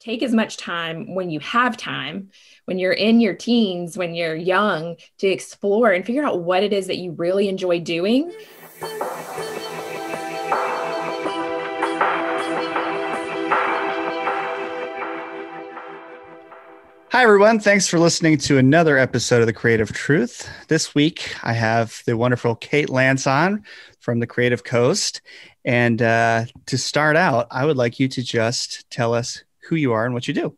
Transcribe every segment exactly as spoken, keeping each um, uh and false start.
take as much time when you have time, when you're in your teens, when you're young, to explore and figure out what it is that you really enjoy doing. Hi, everyone. Thanks for listening to another episode of The Creative Truth. This week, I have the wonderful Kaitlin Lance on from The Creative Coast. And uh, to start out, I would like you to just tell us who you are and what you do.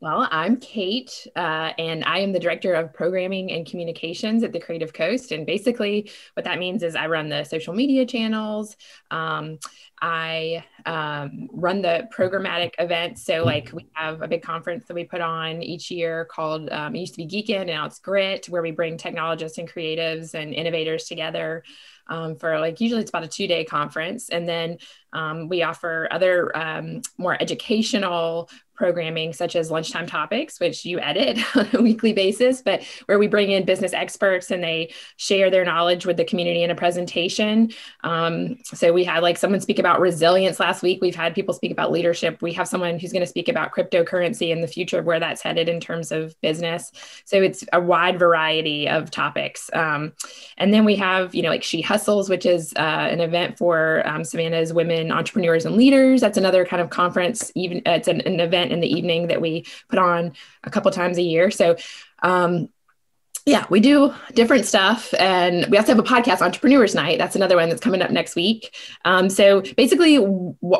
Well, I'm Kate, uh, and I am the Director of Programming and Communications at The Creative Coast. And basically what that means is I run the social media channels. Um, I um, run the programmatic events. So like we have a big conference that we put on each year called, um, it used to be Geekin', and now it's Grit, where we bring technologists and creatives and innovators together. Um, for like, usually it's about a two day conference. And then um, we offer other um, more educational programming, such as Lunchtime Topics, which you edit on a weekly basis, but where we bring in business experts and they share their knowledge with the community in a presentation. Um, so we had like someone speak about resilience last week. We've had people speak about leadership. We have someone who's going to speak about cryptocurrency and the future of where that's headed in terms of business. So it's a wide variety of topics. Um, and then we have, you know, like She Hustles, which is uh, an event for um, Savannah's women entrepreneurs and leaders. That's another kind of conference. Even uh, it's an, an event in the evening that we put on a couple times a year. So, um, yeah, we do different stuff. And we also have a podcast, Entrepreneurs Night. That's another one that's coming up next week. Um, so basically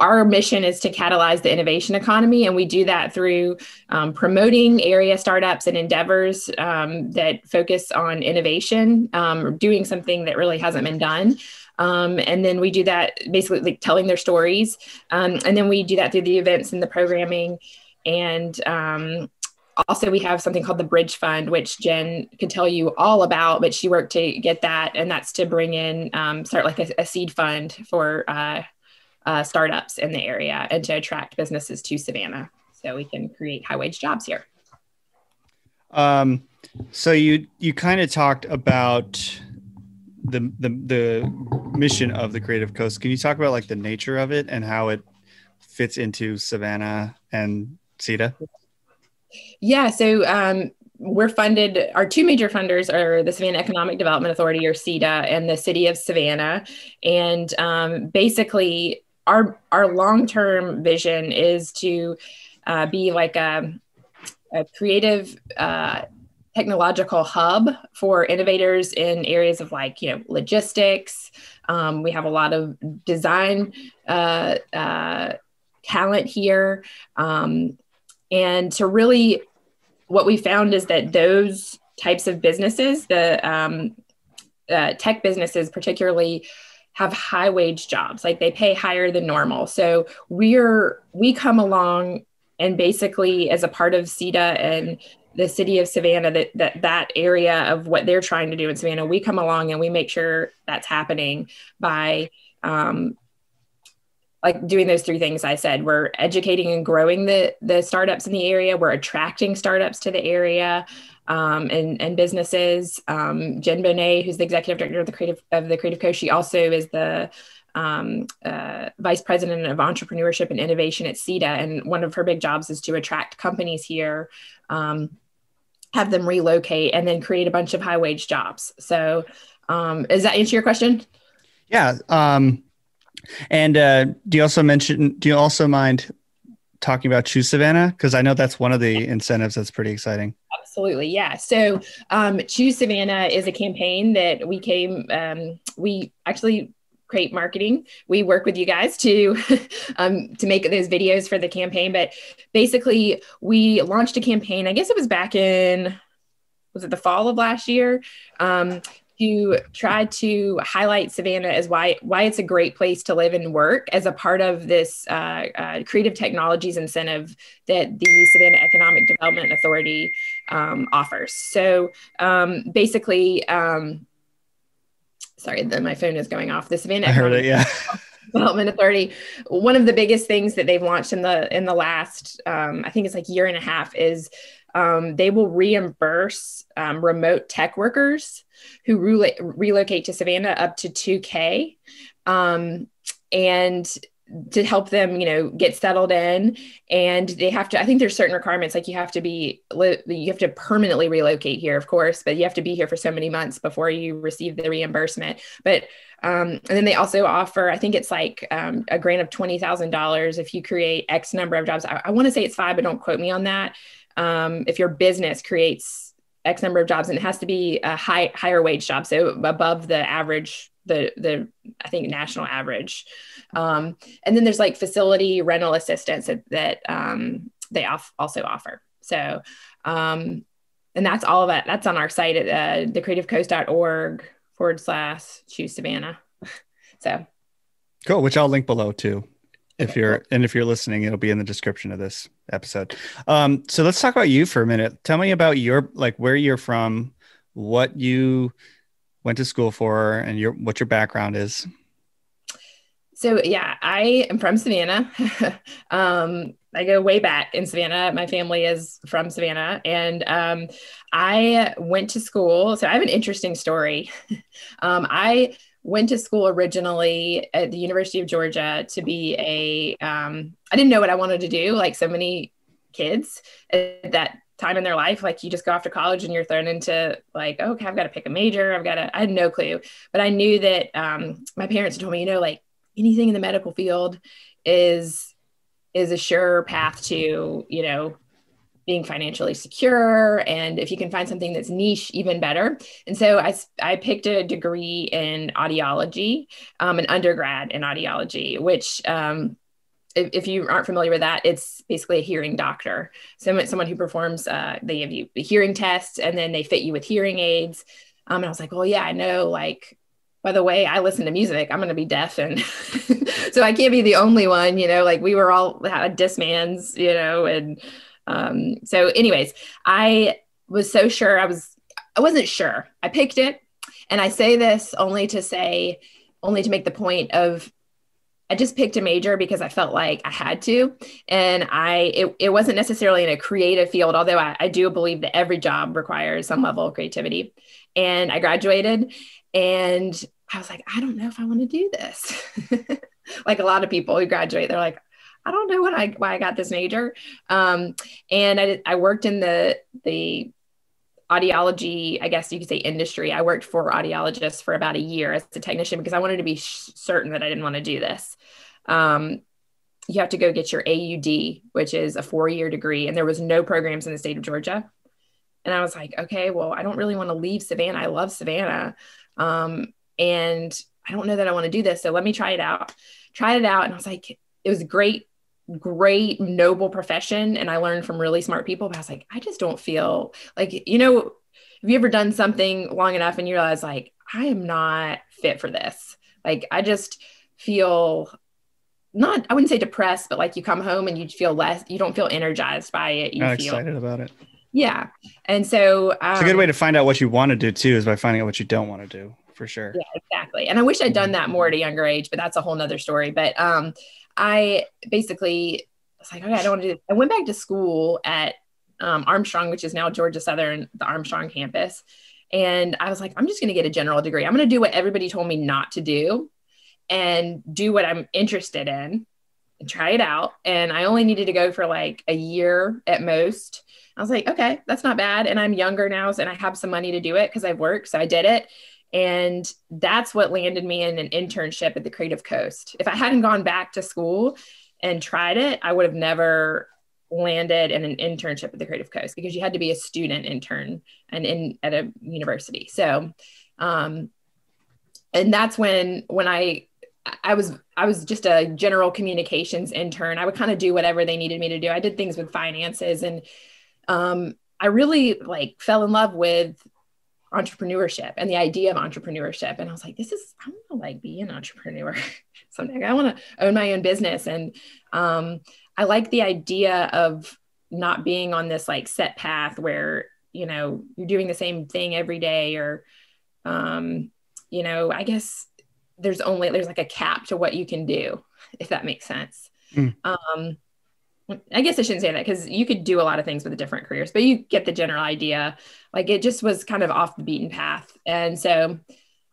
our mission is to catalyze the innovation economy. And we do that through um, promoting area startups and endeavors um, that focus on innovation, um, or doing something that really hasn't been done. Um, and then we do that basically like telling their stories. Um, and then we do that through the events and the programming. And um, also we have something called the Bridge Fund, which Jen can tell you all about, but she worked to get that. And that's to bring in, um, start like a, a seed fund for uh, uh, startups in the area and to attract businesses to Savannah so we can create high wage jobs here. Um, so you, you kind of talked about The, the the mission of the Creative Coast. Can you talk about like the nature of it and how it fits into Savannah and C E D A? Yeah, so um, we're funded, our two major funders are the Savannah Economic Development Authority, or C E D A, and the City of Savannah. And um, basically our, our long-term vision is to uh, be like a, a creative uh technological hub for innovators in areas of like, you know, logistics. Um, we have a lot of design uh, uh, talent here. Um, and to really, what we found is that those types of businesses, the um, uh, tech businesses particularly, have high wage jobs, like they pay higher than normal. So we're, we come along and basically as a part of C E D A and the City of Savannah, that, that that area of what they're trying to do in Savannah, we come along and we make sure that's happening by um, like doing those three things I said. We're educating and growing the, the startups in the area. We're attracting startups to the area um, and, and businesses. Um, Jen Bonet, who's the executive director of the Creative, of the Creative Coast, she also is the Um, uh, Vice President of Entrepreneurship and Innovation at C E D A. And one of her big jobs is to attract companies here, um, have them relocate, and then create a bunch of high wage jobs. So um, does that answer your question? Yeah. Um, and uh, do you also mention, do you also mind talking about Choose Savannah? Because I know that's one of the incentives that's pretty exciting. Absolutely. Yeah. So um, Choose Savannah is a campaign that we came, um, we actually Create Marketing. We work with you guys to um, to make those videos for the campaign. But basically, we launched a campaign, I guess it was back in, was it the fall of last year, um, to try to highlight Savannah as why, why it's a great place to live and work as a part of this uh, uh, creative technologies incentive that the Savannah Economic Development Authority um, offers. So um, basically, um, Sorry, the, my phone is going off. The Savannah Economic yeah. Development Authority. One of the biggest things that they've launched in the in the last, um, I think it's like year and a half, is um, they will reimburse um, remote tech workers who re- relocate to Savannah up to two K. Um, and to help them, you know, get settled in. And they have to, I think there's certain requirements, like you have to be, you have to permanently relocate here, of course, but you have to be here for so many months before you receive the reimbursement. But, um, and then they also offer, I think it's like um, a grant of twenty thousand dollars if you create X number of jobs. I, I want to say it's five, but don't quote me on that. Um, if your business creates X number of jobs, and it has to be a high, higher wage job. So above the average, the, the, I think national average. Um, and then there's like facility rental assistance that, that um, they off, also offer. So, um, and that's all of that. That's on our site at uh, thecreativecoast.org forward slash choose Savannah. So. Cool. Which I'll link below too. If you're, and if you're listening, it'll be in the description of this episode. Um, so let's talk about you for a minute. Tell me about your, like where you're from, what you went to school for, and your, what your background is. So yeah, I am from Savannah. um, I go way back in Savannah. My family is from Savannah, and um, I went to school. So I have an interesting story. um, I went to school originally at the University of Georgia to be a, um, I didn't know what I wanted to do. Like so many kids at that time in their life, like you just go off to college and you're thrown into like, oh, okay, I've got to pick a major. I've got to, I had no clue, but I knew that um, my parents told me, you know, like anything in the medical field is, is a sure path to, you know, being financially secure. And if you can find something that's niche, even better. And so I, I picked a degree in audiology, um, an undergrad in audiology, which um, if, if you aren't familiar with that, it's basically a hearing doctor. So someone who performs, uh, they give you hearing tests and then they fit you with hearing aids. Um, and I was like, well, yeah, I know, like, by the way, I listen to music, I'm going to be deaf. And so I can't be the only one, you know, like we were all had dismans, you know, and Um, so anyways, I was so sure I was, I wasn't sure I picked it. And I say this only to say, only to make the point of, I just picked a major because I felt like I had to, and I, it, it wasn't necessarily in a creative field, although I, I do believe that every job requires some level of creativity. And I graduated and I was like, I don't know if I want to do this. Like a lot of people who graduate, they're like, I don't know what I, why I got this major. Um, and I, I worked in the, the audiology, I guess you could say industry. I worked for audiologists for about a year as a technician because I wanted to be sh- certain that I didn't want to do this. Um, you have to go get your A U D, which is a four-year degree. And there was no programs in the state of Georgia. And I was like, okay, well, I don't really want to leave Savannah. I love Savannah. Um, and I don't know that I want to do this. So let me try it out, tried it out. And I was like, it was great. great, noble profession. And I learned from really smart people, but I was like, I just don't feel like, you know, have you ever done something long enough and you realize like, I am not fit for this. Like, I just feel not, I wouldn't say depressed, but like you come home and you feel less, you don't feel energized by it. You not feel excited about it. Yeah. And so um, it's a good way to find out what you want to do too, is by finding out what you don't want to do, for sure. Yeah, exactly. And I wish I'd done that more at a younger age, but that's a whole nother story. But um, I basically was like, okay, I don't want to do this. I went back to school at um, Armstrong, which is now Georgia Southern, the Armstrong campus. And I was like, I'm just going to get a general degree. I'm going to do what everybody told me not to do and do what I'm interested in and try it out. And I only needed to go for like a year at most. I was like, okay, that's not bad. And I'm younger now, and I have some money to do it because I've worked. So I did it. And that's what landed me in an internship at the Creative Coast. If I hadn't gone back to school and tried it, I would have never landed in an internship at the Creative Coast because you had to be a student intern and in at a university. So, um, and that's when, when I, I was, I was just a general communications intern. I would kind of do whatever they needed me to do. I did things with finances, and um, I really like fell in love with entrepreneurship and the idea of entrepreneurship. And I was like, this is, I want to like be an entrepreneur someday. I want to own my own business. And um, I like the idea of not being on this like set path where, you know, you're doing the same thing every day, or, um, you know, I guess there's only, there's like a cap to what you can do, if that makes sense. Mm. Um, I guess I shouldn't say that because you could do a lot of things with different careers, but you get the general idea. Like it just was kind of off the beaten path. And so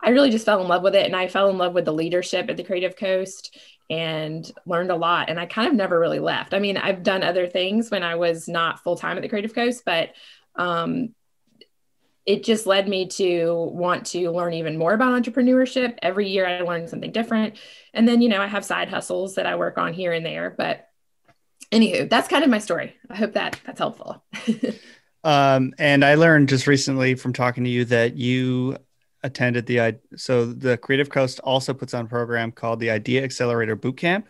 I really just fell in love with it. And I fell in love with the leadership at the Creative Coast and learned a lot. And I kind of never really left. I mean, I've done other things when I was not full-time at the Creative Coast, but um, it just led me to want to learn even more about entrepreneurship. Every year I learned something different. And then, you know, I have side hustles that I work on here and there, but anywho, that's kind of my story. I hope that that's helpful. um, and I learned just recently from talking to you that you attended the, so the Creative Coast also puts on a program called the Idea Accelerator Bootcamp,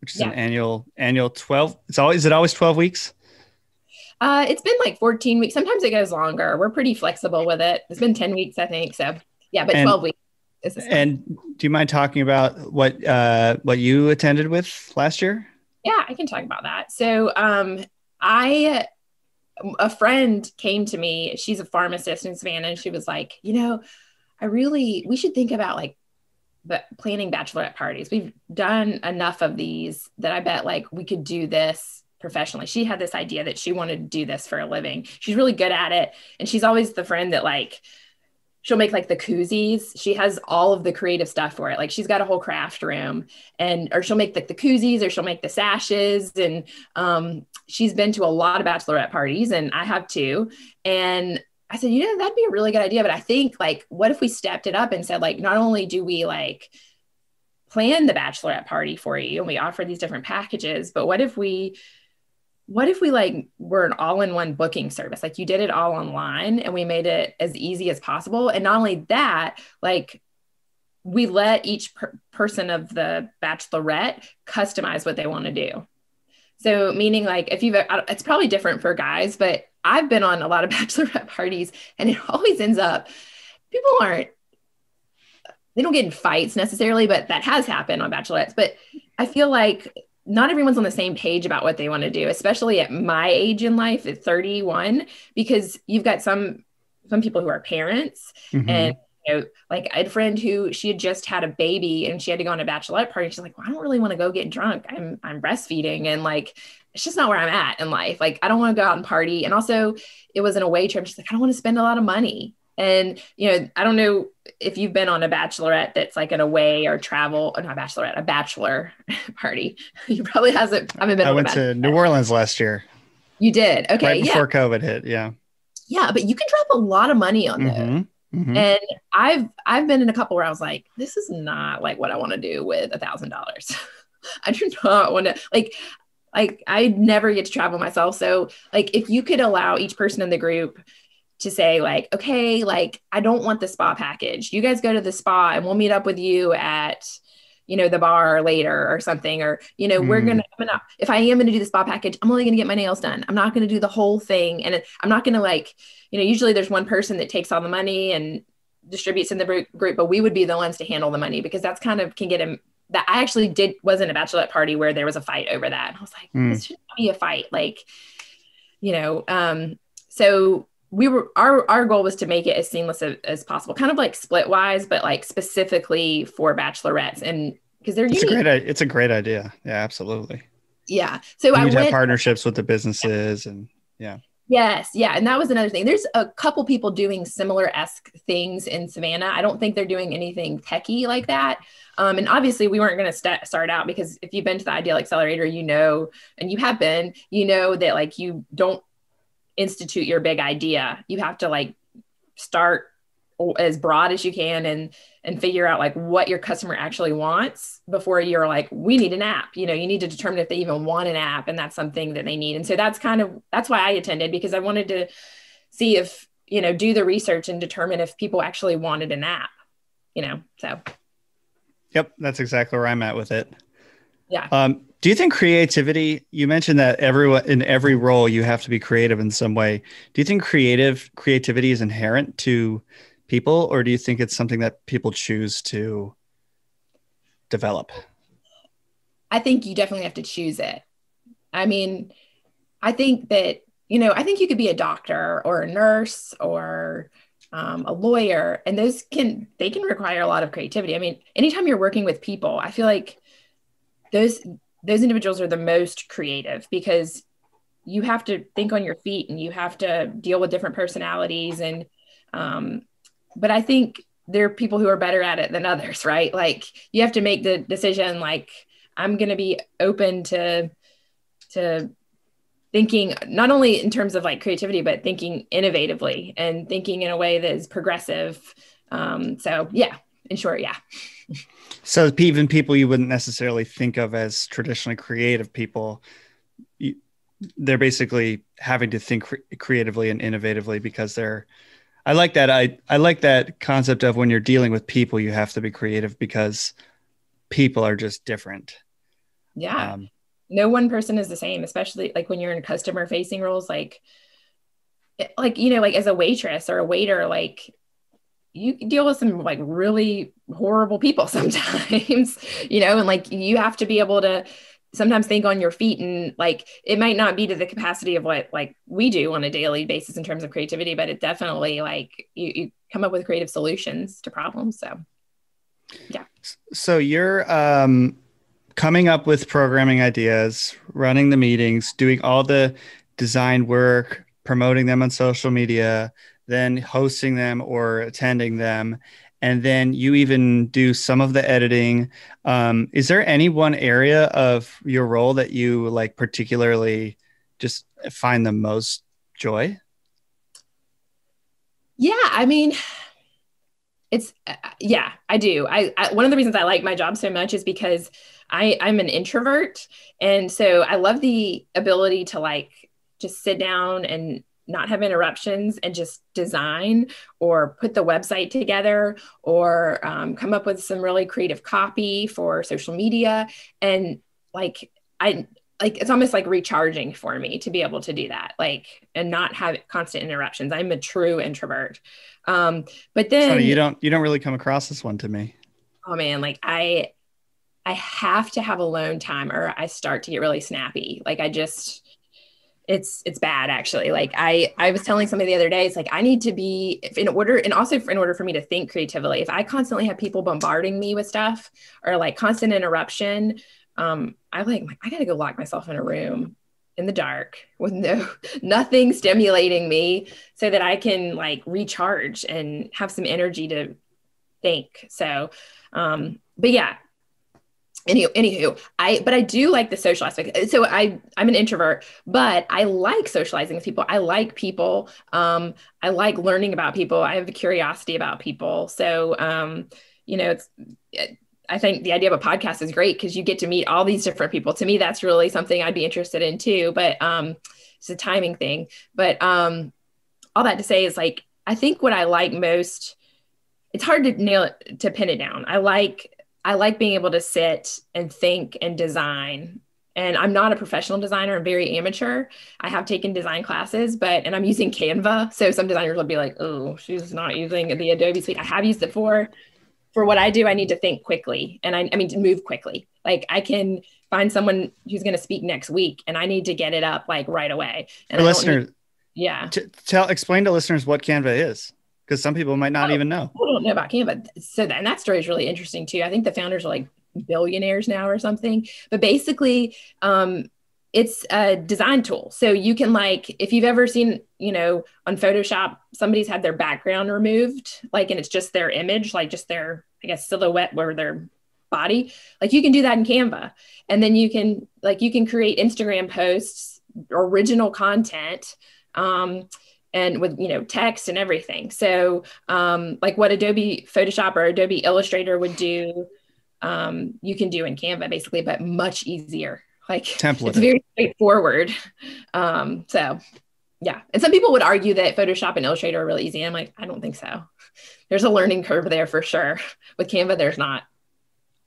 which is yeah. an annual, annual twelve, it's always, is it always twelve weeks? Uh, it's been like fourteen weeks. Sometimes it goes longer. We're pretty flexible with it. It's been ten weeks, I think. So yeah, but and, twelve weeks. Is the and do you mind talking about what, uh, what you attended with last year? Yeah, I can talk about that. So um, I, a friend came to me, she's a pharmacist in Savannah. And she was like, you know, I really, we should think about like the planning bachelorette parties. We've done enough of these that I bet like we could do this professionally. She had this idea that she wanted to do this for a living. She's really good at it. And she's always the friend that like, she'll make like the koozies. She has all of the creative stuff for it. Like she's got a whole craft room and, or she'll make like the koozies or she'll make the sashes. And um, she's been to a lot of bachelorette parties and I have too. And I said, you know, that'd be a really good idea. But I think like, what if we stepped it up and said, like, not only do we like plan the bachelorette party for you and we offer these different packages, but what if we, what if we like were an all-in-one booking service? Like you did it all online and we made it as easy as possible. And not only that, like we let each per- person of the bachelorette customize what they want to do. So meaning like if you've, it's probably different for guys, but I've been on a lot of bachelorette parties and it always ends up, people aren't, they don't get in fights necessarily, but that has happened on bachelorettes. But I feel like not everyone's on the same page about what they want to do, especially at my age in life at thirty-one, because you've got some, some people who are parents mm-hmm. and you know, like I had a friend who she had just had a baby and she had to go on a bachelorette party. She's like, well, I don't really want to go get drunk. I'm, I'm breastfeeding. And like, it's just not where I'm at in life. Like, I don't want to go out and party. And also it was an away trip. She's like, I don't want to spend a lot of money. And, you know, I don't know if you've been on a bachelorette that's like an away or travel or not bachelorette, a bachelor party. You probably hasn't, I haven't been I on went to New Orleans last year. You did. Okay. Right before yeah. COVID hit. Yeah. Yeah. But you can drop a lot of money on mm-hmm. those. Mm-hmm. And I've, I've been in a couple where I was like, this is not like what I want to do with a thousand dollars. I do not want to like, like I never get to travel myself. So like, if you could allow each person in the group to say like, okay, like I don't want the spa package. You guys go to the spa and we'll meet up with you at, you know, the bar later or something, or, you know, mm. we're going to, if I am going to do the spa package, I'm only going to get my nails done. I'm not going to do the whole thing. And it, I'm not going to like, you know, usually there's one person that takes all the money and distributes in the group, but we would be the ones to handle the money because that's kind of can get him that I actually did wasn't a bachelorette party where there was a fight over that. And I was like, mm. this shouldn't be a fight. Like, you know, um, so we were, our, our goal was to make it as seamless as, as possible, kind of like split wise, but like specifically for bachelorettes. And because they're, it's a, great, it's a great idea. Yeah, absolutely. Yeah. So and I would have partnerships with the businesses yeah. and yeah. Yes. Yeah. And that was another thing. There's a couple people doing similar-esque things in Savannah. I don't think they're doing anything techie like that. Um, and obviously we weren't going to st- start out because if you've been to the Ideal Accelerator, you know, and you have been, you know, that like, you don't, institute your big idea. You have to like start as broad as you can and, and figure out like what your customer actually wants before you're like, we need an app, you know, you need to determine if they even want an app and that's something that they need. And so that's kind of, that's why I attended because I wanted to see if, you know, do the research and determine if people actually wanted an app, you know, so. Yep. That's exactly where I'm at with it. Yeah. Um, Do you think creativity, you mentioned that everyone in every role, you have to be creative in some way. Do you think creative creativity is inherent to people or do you think it's something that people choose to develop? I think you definitely have to choose it. I mean, I think that, you know, I think you could be a doctor or a nurse or um, a lawyer and those can, they can require a lot of creativity. I mean, anytime you're working with people, I feel like those those individuals are the most creative because you have to think on your feet and you have to deal with different personalities. And, um, but I think there are people who are better at it than others, right? Like you have to make the decision, like, I'm going to be open to, to thinking not only in terms of like creativity, but thinking innovatively and thinking in a way that is progressive. Um, so yeah, in short, yeah. So even people you wouldn't necessarily think of as traditionally creative people, you, they're basically having to think cre- creatively and innovatively because they're, I like that. I, I like that concept of when you're dealing with people, you have to be creative because people are just different. Yeah. Um, no one person is the same, especially like when you're in customer facing roles, like, like, you know, like as a waitress or a waiter, like you deal with some like really horrible people sometimes, you know, and like, you have to be able to sometimes think on your feet, and like, it might not be to the capacity of what like we do on a daily basis in terms of creativity, but it definitely like you, you come up with creative solutions to problems. So, yeah. So you're, um, coming up with programming ideas, running the meetings, doing all the design work, promoting them on social media, then hosting them or attending them. And then you even do some of the editing. Um, is there any one area of your role that you like particularly just find the most joy? Yeah, I mean, it's, uh, yeah, I do. I, I, one of the reasons I like my job so much is because I, I'm an introvert. And so I love the ability to like, just sit down and not have interruptions and just design or put the website together or um, come up with some really creative copy for social media. And like, I like, it's almost like recharging for me to be able to do that, like, and not have constant interruptions. I'm a true introvert. Um, but then Sorry, you don't, you don't really come across this one to me. Oh man. Like I, I have to have alone time or I start to get really snappy. Like I just, It's, it's bad actually. Like I, I was telling somebody the other day, it's like, I need to be in order and also in order for me to think creatively, if I constantly have people bombarding me with stuff or like constant interruption, um, I like, I gotta go lock myself in a room in the dark with no, nothing stimulating me so that I can like recharge and have some energy to think. So, um, but yeah, Anywho, anywho, I, but I do like the social aspect. So I, I'm an introvert, but I like socializing with people. I like people. Um, I like learning about people. I have a curiosity about people. So, um, you know, it's, I think the idea of a podcast is great because you get to meet all these different people. To me, that's really something I'd be interested in too, but, um, it's a timing thing, but, um, all that to say is like, I think what I like most, it's hard to nail it, to pin it down. I like I like being able to sit and think and design. And I'm not a professional designer. I'm very amateur. I have taken design classes, but, and I'm using Canva. So some designers will be like, oh, she's not using the Adobe suite. I have used it for, for what I do. I need to think quickly. And I, I mean, to move quickly. Like I can find someone who's going to speak next week and I need to get it up like right away. And listeners, yeah. T- tell, explain to listeners what Canva is. Because some people might not oh, even know. People don't know about Canva. So that, and that story is really interesting too. I think the founders are like billionaires now or something. But basically, um, it's a design tool. So you can like, if you've ever seen, you know, on Photoshop, somebody's had their background removed, like, and it's just their image, like just their, I guess, silhouette where their body, like you can do that in Canva. And then you can like, you can create Instagram posts, original content, um, and with, you know, text and everything. So um, like what Adobe Photoshop or Adobe Illustrator would do, um, you can do in Canva basically, but much easier. Like templated. It's very straightforward. Um, so yeah. And some people would argue that Photoshop and Illustrator are really easy. And I'm like, I don't think so. There's a learning curve there for sure. With Canva, there's not.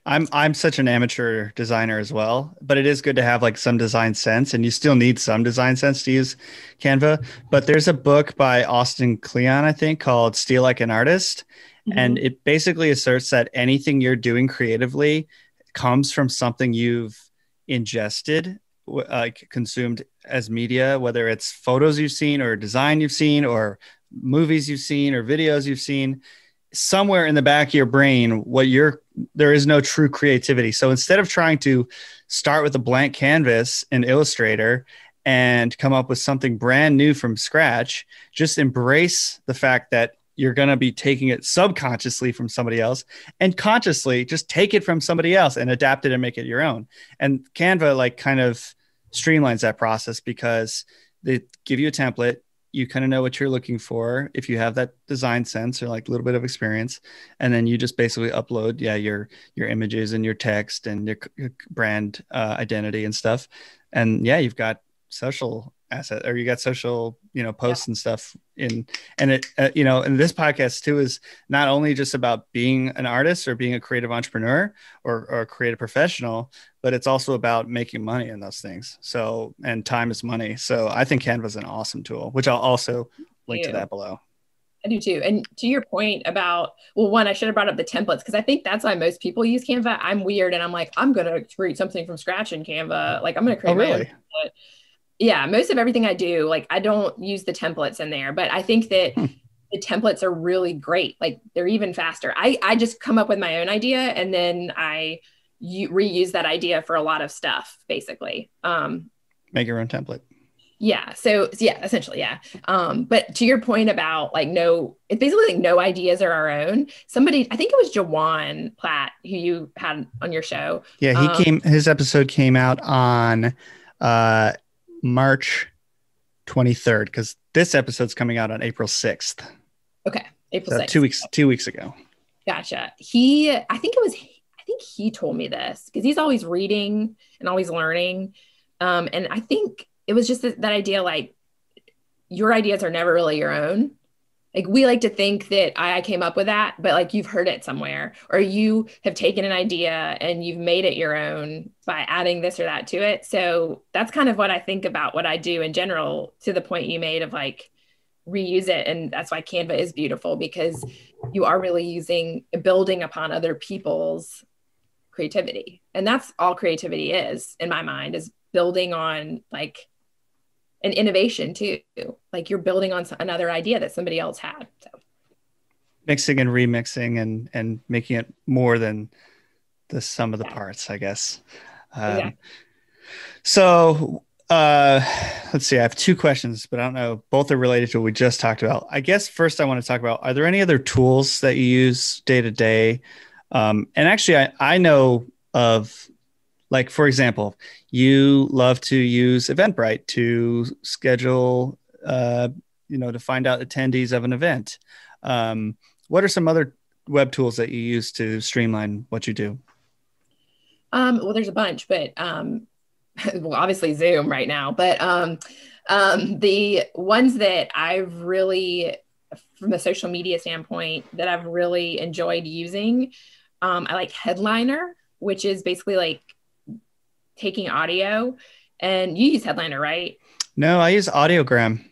I'm, I'm such an amateur designer as well, but it is good to have like some design sense, and you still need some design sense to use Canva. But there's a book by Austin Kleon, I think, called Steal Like an Artist. Mm-hmm. And it basically asserts that anything you're doing creatively comes from something you've ingested, like consumed as media, whether it's photos you've seen or design you've seen or movies you've seen or videos you've seen. Somewhere in the back of your brain, what you're there is no true creativity. So instead of trying to start with a blank canvas in Illustrator and come up with something brand new from scratch, just embrace the fact that you're going to be taking it subconsciously from somebody else, and consciously just take it from somebody else and adapt it and make it your own. And Canva like kind of streamlines that process because they give you a template. You kind of know what you're looking for if you have that design sense or like a little bit of experience. And then you just basically upload, yeah, your, your images and your text and your, your brand uh, identity and stuff. And yeah, you've got social asset or you got social, you know, posts yeah. and stuff in, and it, uh, you know, and this podcast too is not only just about being an artist or being a creative entrepreneur or, or a creative professional, but it's also about making money in those things. So, and time is money. So I think Canva is an awesome tool, which I'll also link to that below. I do too. And to your point about, well, one, I should have brought up the templates because I think that's why most people use Canva. I'm weird. And I'm like, I'm going to create something from scratch in Canva. Like I'm going to create oh, really? my own template. Yeah, most of everything I do, like I don't use the templates in there, but I think that hmm. the templates are really great. Like they're even faster. I, I just come up with my own idea and then I u- reuse that idea for a lot of stuff, basically. Um, Make your own template. Yeah. So yeah, essentially. Yeah. Um, but to your point about like, no, it's basically like no ideas are our own. Somebody, I think it was Jawan Platt who you had on your show. Yeah. He um, came, his episode came out on, uh, March twenty-third, because this episode's coming out on April sixth. Okay. April sixth. So two weeks, two weeks ago. Gotcha. He, I think it was, I think he told me this because he's always reading and always learning. Um, and I think it was just that, that idea, like your ideas are never really your own. Like we like to think that I came up with that, but like you've heard it somewhere, or you have taken an idea and you've made it your own by adding this or that to it. So that's kind of what I think about what I do in general, to the point you made of like reuse it. And that's why Canva is beautiful, because you are really using, building upon other people's creativity. And that's all creativity is, in my mind, is building on like and innovation too. Like you're building on another idea that somebody else had. So mixing and remixing and, and making it more than the sum of the yeah. parts, I guess. Um, yeah. So uh, let's see, I have two questions, but I don't know. Both are related to what we just talked about. I guess first I want to talk about, are there any other tools that you use day to day? Um, and actually I, I know of, like, for example, you love to use Eventbrite to schedule, uh, you know, to find out attendees of an event. Um, what are some other web tools that you use to streamline what you do? Um, well, there's a bunch, but um, well, obviously Zoom right now. But um, um, the ones that I've really, from a social media standpoint, that I've really enjoyed using, um, I like Headliner, which is basically like taking audio. And you use Headliner, right? No, I use Audiogram.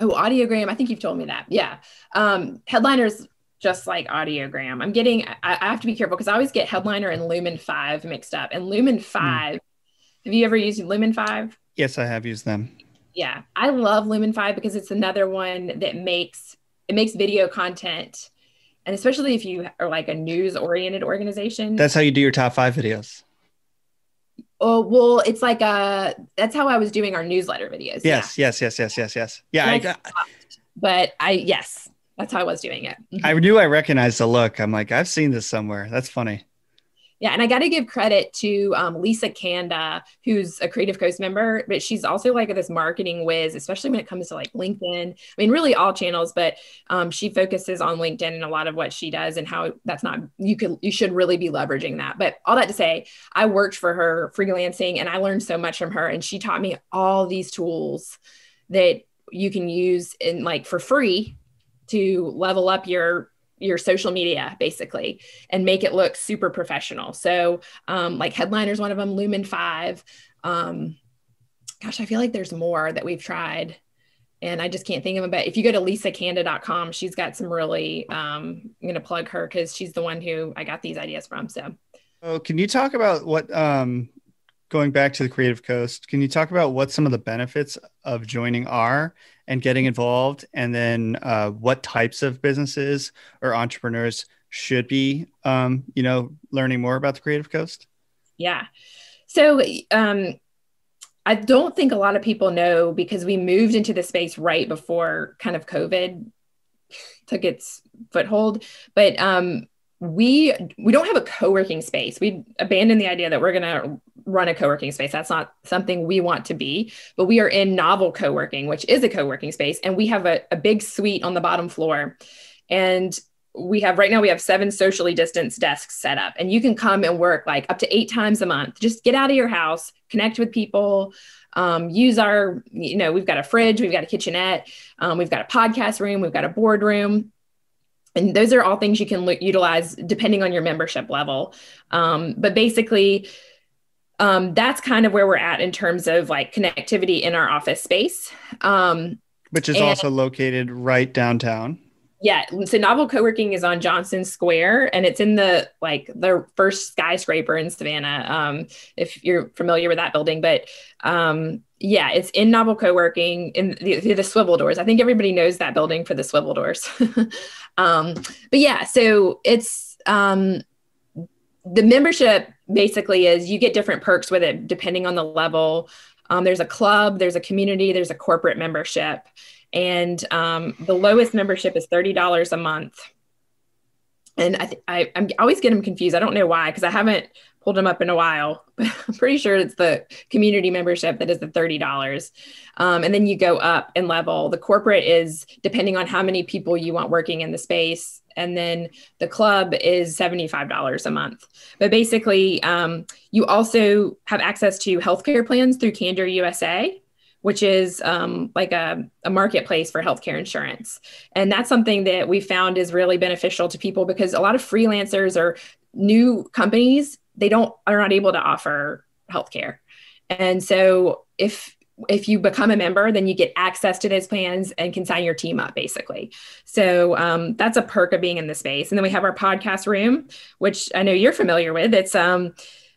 Oh, Audiogram. I think you've told me that. Yeah. Um, Headliner's just like Audiogram. I'm getting, I, I have to be careful because I always get Headliner and Lumen Five mixed up. And Lumen Five, mm. have you ever used Lumen Five? Yes, I have used them. Yeah. I love Lumen Five because it's another one that makes, it makes video content. And especially if you are like a news oriented organization. That's how you do your top five videos. Oh, well, it's like, uh, that's how I was doing our newsletter videos. Yes, yeah. yes, yes, yes, yes, yes. Yeah. I, I stopped, but I, yes, that's how I was doing it. Mm-hmm. I knew I recognized the look. I'm like, I've seen this somewhere. That's funny. Yeah. And I got to give credit to um, Lisa Kanda, who's a Creative Coast member, but she's also like this marketing whiz, especially when it comes to like LinkedIn. I mean, really all channels, but um, she focuses on LinkedIn and a lot of what she does and how that's not, you could, you should really be leveraging that. But all that to say, I worked for her freelancing and I learned so much from her. And she taught me all these tools that you can use in like for free to level up your your social media basically and make it look super professional. So um, like Headliner's one of them, Lumen Five. Um, gosh, I feel like there's more that we've tried and I just can't think of them. But if you go to lisa kanda dot com, she's got some really, um, I'm going to plug her because she's the one who I got these ideas from. So oh, can you talk about what, um, going back to the Creative Coast, can you talk about what some of the benefits of joining are and getting involved, and then uh, what types of businesses or entrepreneurs should be, um, you know, learning more about the Creative Coast? Yeah. So um, I don't think a lot of people know because we moved into the space right before kind of COVID took its foothold. But um, we we don't have a co-working space. We abandoned the idea that we're going to run a co-working space. That's not something we want to be, but we are in Novel Coworking, which is a co-working space. And we have a, a big suite on the bottom floor. And we have, right now we have seven socially distanced desks set up, and you can come and work like up to eight times a month. Just get out of your house, connect with people, um, use our, you know, we've got a fridge, we've got a kitchenette, um, we've got a podcast room, we've got a boardroom. And those are all things you can lo- utilize depending on your membership level. Um, but basically, um, that's kind of where we're at in terms of like connectivity in our office space. Um, Which is and- also located right downtown. Yeah. So Novel Coworking is on Johnson Square, and it's in the, like the first skyscraper in Savannah. Um, if you're familiar with that building, but, um, yeah, it's in Novel Coworking in the, the swivel doors. I think everybody knows that building for the swivel doors. um, but yeah, so it's, um, the membership basically is you get different perks with it depending on the level. Um, there's a club, there's a community, there's a corporate membership. And um, the lowest membership is thirty dollars a month. And I, th- I, I'm, I always get them confused. I don't know why, because I haven't pulled them up in a while. But I'm pretty sure it's the community membership that is the thirty dollars. Um, and then you go up in level. The corporate is depending on how many people you want working in the space. And then the club is seventy-five dollars a month. But basically, um, you also have access to healthcare plans through Candor U S A, which is um, like a, a marketplace for healthcare insurance. And that's something that we found is really beneficial to people, because a lot of freelancers or new companies, they don't are not able to offer healthcare. And so if if you become a member, then you get access to those plans and can sign your team up, basically. So um, that's a perk of being in the space. And then we have our podcast room, which I know you're familiar with. It's um.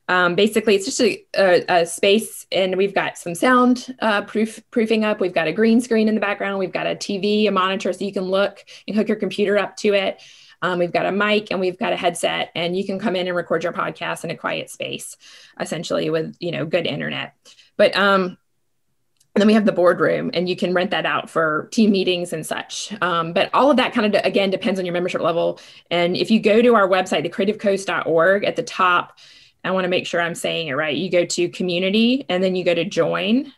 Um, basically, it's just a, a, a space, and we've got some sound uh, proof, proofing up. We've got a green screen in the background. We've got a T V, a monitor, so you can look and hook your computer up to it. Um, we've got a mic, and we've got a headset, and you can come in and record your podcast in a quiet space, essentially with, you know, good internet. But um, then we have the boardroom, and you can rent that out for team meetings and such. Um, but all of that kind of, again, depends on your membership level. And if you go to our website, the creative coast dot org, at the top, I want to make sure I'm saying it right. You go to community, and then you go to join.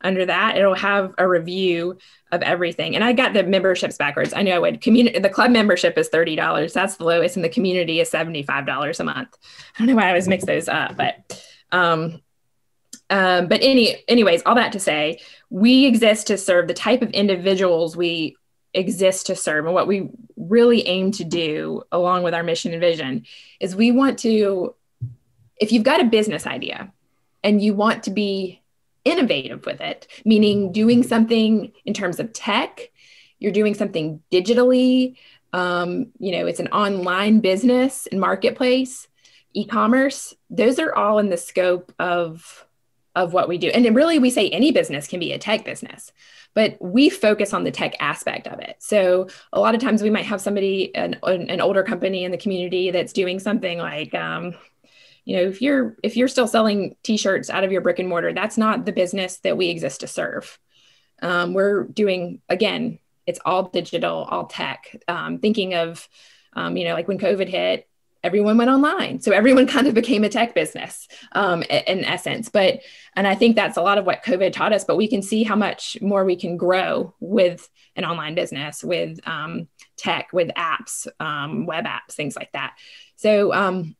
Under that, it'll have a review of everything. And I got the memberships backwards. I know I would. Community, the club membership is thirty dollars. That's the lowest. And the community is seventy-five dollars a month. I don't know why I always mix those up, but, um, um, but any, anyways, all that to say, we exist to serve the type of individuals we exist to serve. And what we really aim to do, along with our mission and vision, is we want to, if you've got a business idea and you want to be innovative with it, meaning doing something in terms of tech, you're doing something digitally, um, you know, it's an online business and marketplace, e-commerce, those are all in the scope of, of what we do. And then really, we say any business can be a tech business, but we focus on the tech aspect of it. So a lot of times we might have somebody, an, an older company in the community that's doing something like, um, you know, if you're, if you're still selling t-shirts out of your brick and mortar, that's not the business that we exist to serve. Um, we're doing, again, it's all digital, all tech, um, thinking of, um, you know, like when COVID hit, everyone went online. So everyone kind of became a tech business, um, in essence, but, and I think that's a lot of what COVID taught us, but we can see how much more we can grow with an online business, with, um, tech, with apps, um, web apps, things like that. So, um,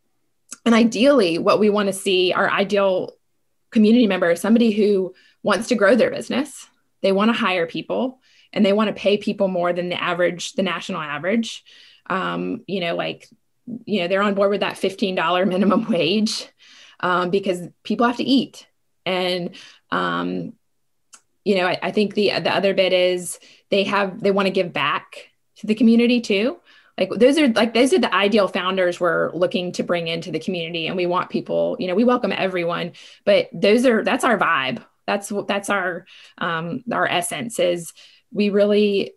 and ideally, what we want to see, our ideal community member is somebody who wants to grow their business. They want to hire people, and they want to pay people more than the average, the national average. Um, you know, like, you know, they're on board with that fifteen dollars minimum wage um, because people have to eat. And, um, you know, I, I think the the other bit is they have, they want to give back to the community too. Like those are like, those are the ideal founders we're looking to bring into the community. And we want people, you know, we welcome everyone, but those are, that's our vibe. That's what, that's our, um, our essence is we really,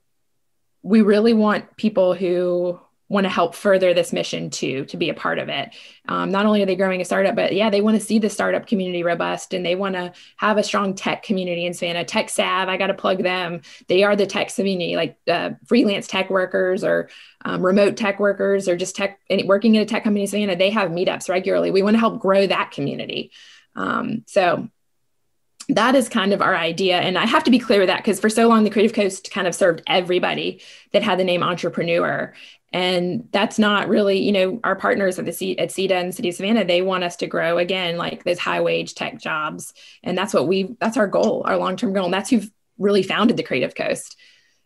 we really want people who want to help further this mission too, to be a part of it. Um, not only are they growing a startup, but yeah, they want to see the startup community robust, and they want to have a strong tech community in Savannah. Tech Sav, I got to plug them. They are the tech community, like uh, freelance tech workers or um, remote tech workers or just tech working in a tech company in Savannah. They have meetups regularly. We want to help grow that community. Um, so that is kind of our idea. And I have to be clear with that, because for so long, the Creative Coast kind of served everybody that had the name entrepreneur. And that's not really, you know, our partners at the C- at C D A and City of Savannah, they want us to grow again, like those high wage tech jobs. And that's what we, that's our goal, our long-term goal. And that's who've really founded the Creative Coast.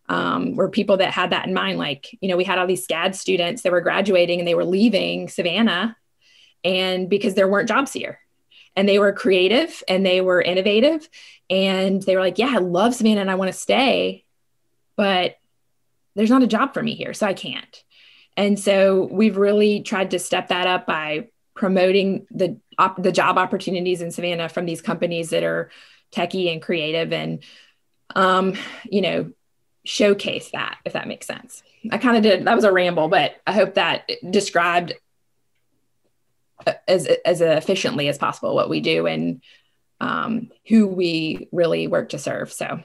Um, were people that had that in mind. Like, you know, we had all these SCAD students that were graduating and they were leaving Savannah, and because there weren't jobs here. And they were creative and they were innovative, and they were like, yeah, I love Savannah and I want to stay, but there's not a job for me here, so I can't. And so we've really tried to step that up by promoting the op- the job opportunities in Savannah from these companies that are techie and creative, and, um, you know, showcase that, if that makes sense. I kind of did, that was a ramble, but I hope that described as as efficiently as possible what we do and um, who we really work to serve, so.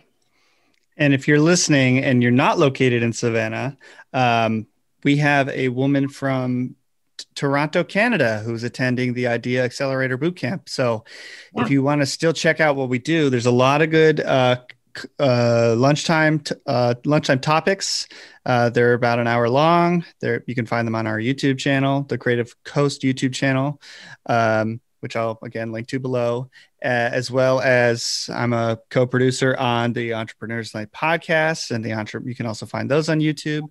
And if you're listening and you're not located in Savannah, um, we have a woman from t- Toronto, Canada, who's attending the Idea Accelerator Bootcamp. So yeah. If you want to still check out what we do, there's a lot of good uh, uh, lunchtime t- uh, lunchtime topics. Uh, they're about an hour long. They're, you can find them on our YouTube channel, the Creative Coast YouTube channel, um, which I'll, again, link to below, uh, as well as I'm a co-producer on the Entrepreneurs Night podcast, and the entre- you can also find those on YouTube.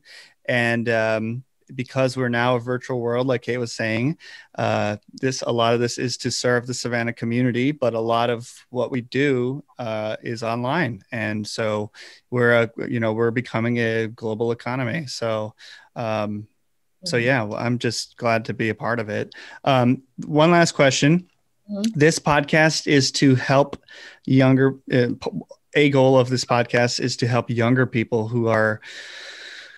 And um, because we're now a virtual world, like Kate was saying, uh, this a lot of this is to serve the Savannah community, but a lot of what we do uh, is online, and so we're a, you know we're becoming a global economy. So, um, so yeah, well, I'm just glad to be a part of it. Um, one last question: mm-hmm. This podcast is to help younger. Uh, a goal of this podcast is to help younger people who are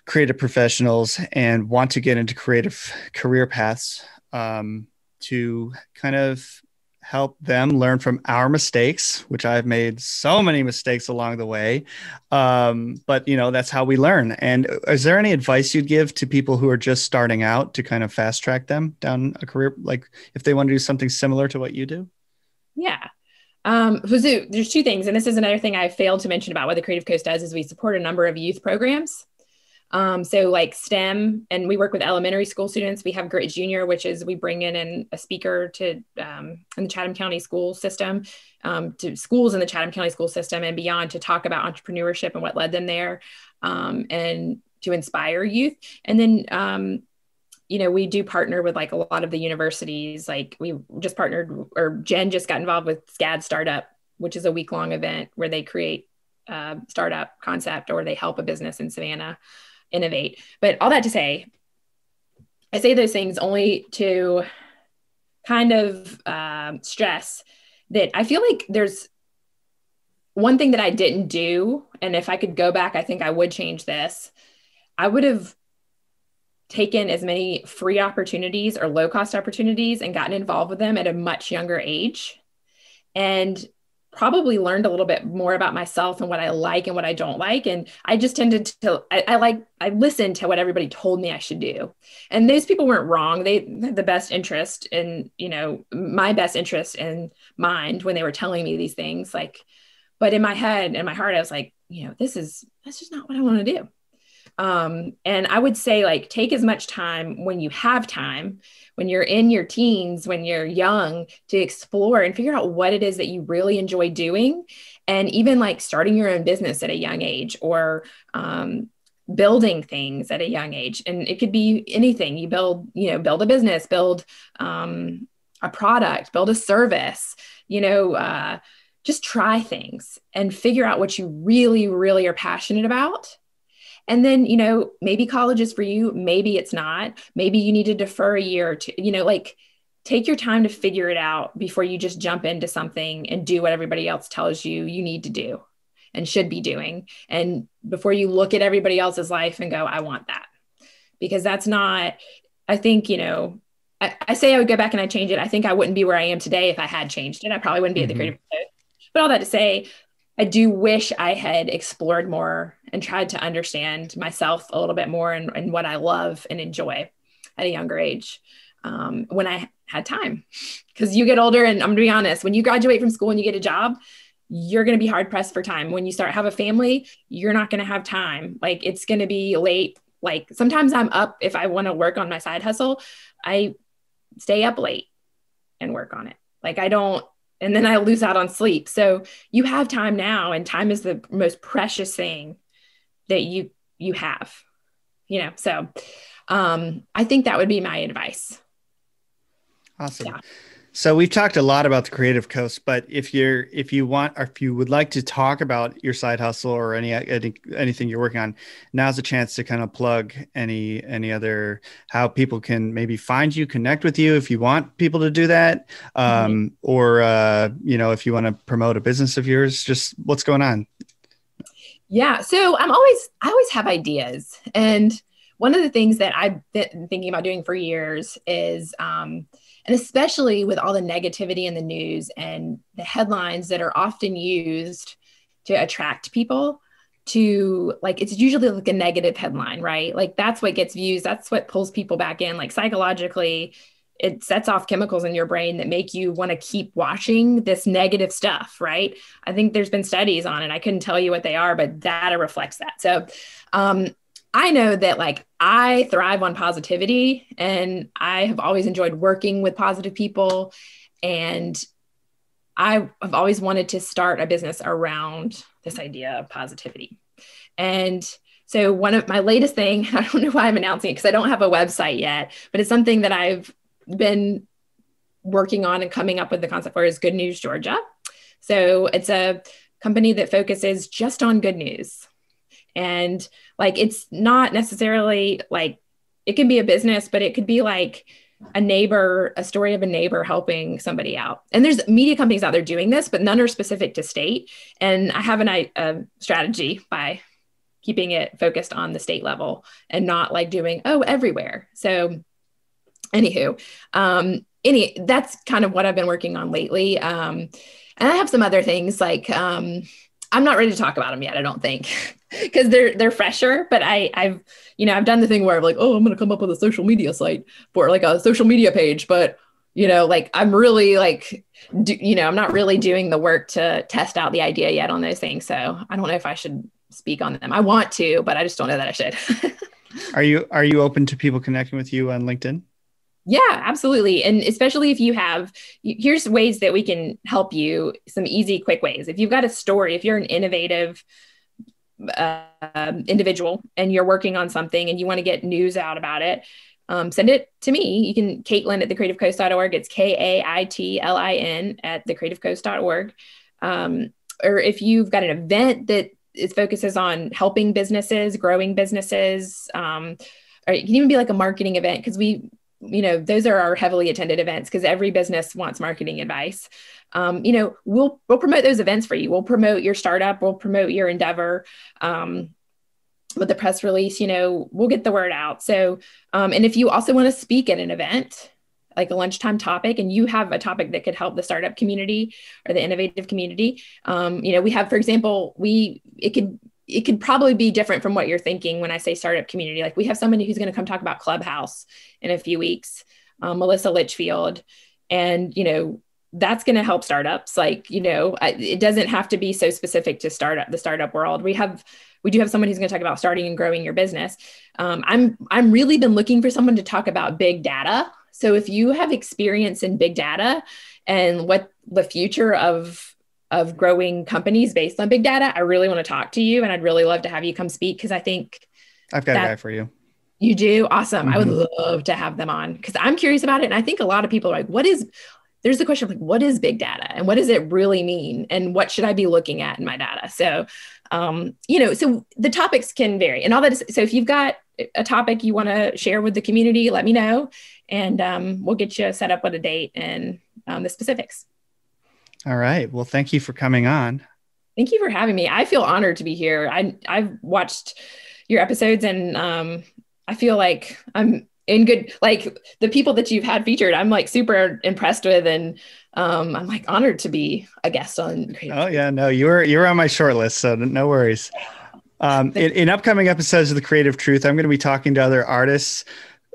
creative professionals and want to get into creative career paths, um, to kind of help them learn from our mistakes, which I've made so many mistakes along the way. Um, but, you know, that's how we learn. And is there any advice you'd give to people who are just starting out to kind of fast track them down a career, like if they want to do something similar to what you do? Yeah. Um, there's two things. And this is another thing I failed to mention about what the Creative Coast does is we support a number of youth programs. Um, so like STEM, and we work with elementary school students. We have Grit Junior, which is we bring in an, a speaker to um, in the Chatham County school system, um, to schools in the Chatham County school system and beyond, to talk about entrepreneurship and what led them there, um, and to inspire youth. And then, um, you know, we do partner with like a lot of the universities. Like we just partnered, or Jen just got involved with SCAD Startup, which is a week long event where they create a startup concept or they help a business in Savannah innovate. But all that to say, I say those things only to kind of um, stress that I feel like there's one thing that I didn't do. And if I could go back, I think I would change this. I would have taken as many free opportunities or low cost opportunities and gotten involved with them at a much younger age, and probably learned a little bit more about myself and what I like and what I don't like. And I just tended to, I, I like, I listened to what everybody told me I should do. And those people weren't wrong. They had the best interest in, you know, my best interest in mind when they were telling me these things. Like, but in my head and my heart, I was like, you know, this is, that's just not what I want to do. Um, and I would say, like, take as much time when you have time, when you're in your teens, when you're young, to explore and figure out what it is that you really enjoy doing. And even like starting your own business at a young age, or um, building things at a young age. And it could be anything. You build, you know, build a business, build um, a product, build a service, you know, uh, just try things and figure out what you really, really are passionate about. And then, you know, maybe college is for you, maybe it's not, maybe you need to defer a year or two, you know, like take your time to figure it out before you just jump into something and do what everybody else tells you you need to do and should be doing. And before you look at everybody else's life and go, I want that. because that's not, I think, you know, I, I say I would go back and I change it. I think I wouldn't be where I am today if I had changed it. I probably wouldn't be mm-hmm. at the Creative Coast. But all that to say, I do wish I had explored more and tried to understand myself a little bit more and, and what I love and enjoy at a younger age um, when I had time. Because you get older, and I'm going to be honest, when you graduate from school and you get a job, you're going to be hard pressed for time. When you start have a family, you're not going to have time. Like, it's going to be late. Like, sometimes I'm up if I want to work on my side hustle. I stay up late and work on it. Like, I don't, and then I lose out on sleep. So you have time now, and time is the most precious thing that you, you have, you know? So um, I think that would be my advice. Awesome. Yeah. So we've talked a lot about the Creative Coast, but if you're, if you want, or if you would like to talk about your side hustle or any, any anything you're working on, now's a chance to kind of plug any, any other, how people can maybe find you, connect with you if you want people to do that. Um, mm-hmm. Or, uh, you know, if you want to promote a business of yours, just what's going on. Yeah. So I'm always, I always have ideas. And one of the things that I've been thinking about doing for years is, um, and especially with all the negativity in the news and the headlines that are often used to attract people to, like, it's usually like a negative headline, right? Like, that's what gets views. That's what pulls people back in. Like, psychologically, it sets off chemicals in your brain that make you want to keep watching this negative stuff, right? I think there's been studies on it. I couldn't tell you what they are, but data reflects that. So, um, I know that, like, I thrive on positivity, and I have always enjoyed working with positive people. And I have always wanted to start a business around this idea of positivity. And so one of my latest thing, I don't know why I'm announcing it because I don't have a website yet, but it's something that I've been working on and coming up with the concept for, is Good News Georgia. So it's a company that focuses just on good news. And like, it's not necessarily like, it can be a business, but it could be like a neighbor, a story of a neighbor helping somebody out. And there's media companies out there doing this, but none are specific to state. And I have an, a strategy by keeping it focused on the state level and not like doing, oh, everywhere. So anywho, um, any, that's kind of what I've been working on lately. Um, and I have some other things like, um, I'm not ready to talk about them yet, I don't think, because they're they're fresher. But I I've you know I've done the thing where I'm like, oh, I'm gonna come up with a social media site for like a social media page, but you know like I'm really like do, you know I'm not really doing the work to test out the idea yet on those things. So I don't know if I should speak on them. I want to, but I just don't know that I should. Are you are you open to people connecting with you on LinkedIn? Yeah, absolutely. And especially if you have, here's ways that we can help you, some easy, quick ways. If you've got a story, if you're an innovative uh, individual and you're working on something and you want to get news out about it, um, send it to me. You can, Kaitlin at the creative coast dot org. It's K A I T L I N at the creative coast dot org. Um, or if you've got an event that is, focuses on helping businesses, growing businesses, um, or it can even be like a marketing event, because we, you know, those are our heavily attended events because every business wants marketing advice. Um, you know, we'll, we'll promote those events for you. We'll promote your startup. We'll promote your endeavor. Um, with the press release, you know, we'll get the word out. So, um, and if you also want to speak at an event, like a lunchtime topic, and you have a topic that could help the startup community or the innovative community. Um, you know, we have, for example, we, it could, it could probably be different from what you're thinking when I say startup community. Like, we have somebody who's going to come talk about Clubhouse in a few weeks, um, Melissa Litchfield. And, you know, that's going to help startups. Like, you know, I, it doesn't have to be so specific to startup, the startup world. We have, we do have someone who's going to talk about starting and growing your business. Um, I'm, I'm really been looking for someone to talk about big data. So if you have experience in big data and what the future of of growing companies based on big data, I really want to talk to you. And I'd really love to have you come speak. Cause I think I've got a guy for you. You do? Awesome. Mm-hmm. I would love to have them on, cause I'm curious about it. And I think a lot of people are like, what is, there's the question of like, what is big data and what does it really mean? And what should I be looking at in my data? So, um, you know, so the topics can vary and all that. Is, so if you've got a topic you want to share with the community, let me know. And, um, we'll get you set up with a date and, um, the specifics. All right. Well, thank you for coming on. Thank you for having me. I feel honored to be here. I, I've watched your episodes and um, I feel like I'm in good, like the people that you've had featured, I'm like super impressed with, and um, I'm like honored to be a guest on. Oh yeah, no, you were, you were on my short list, so no worries. Um, in, in upcoming episodes of The Creative Truth, I'm going to be talking to other artists,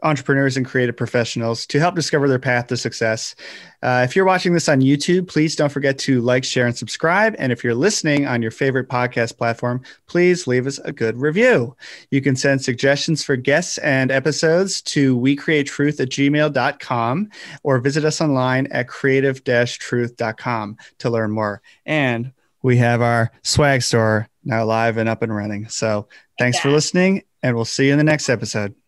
entrepreneurs, and creative professionals to help discover their path to success. Uh, if you're watching this on YouTube, please don't forget to like, share, and subscribe. And if you're listening on your favorite podcast platform, please leave us a good review. You can send suggestions for guests and episodes to we create truth at gmail dot com or visit us online at creative dash truth dot com to learn more. And we have our swag store now live and up and running. So thanks for listening, and we'll see you in the next episode.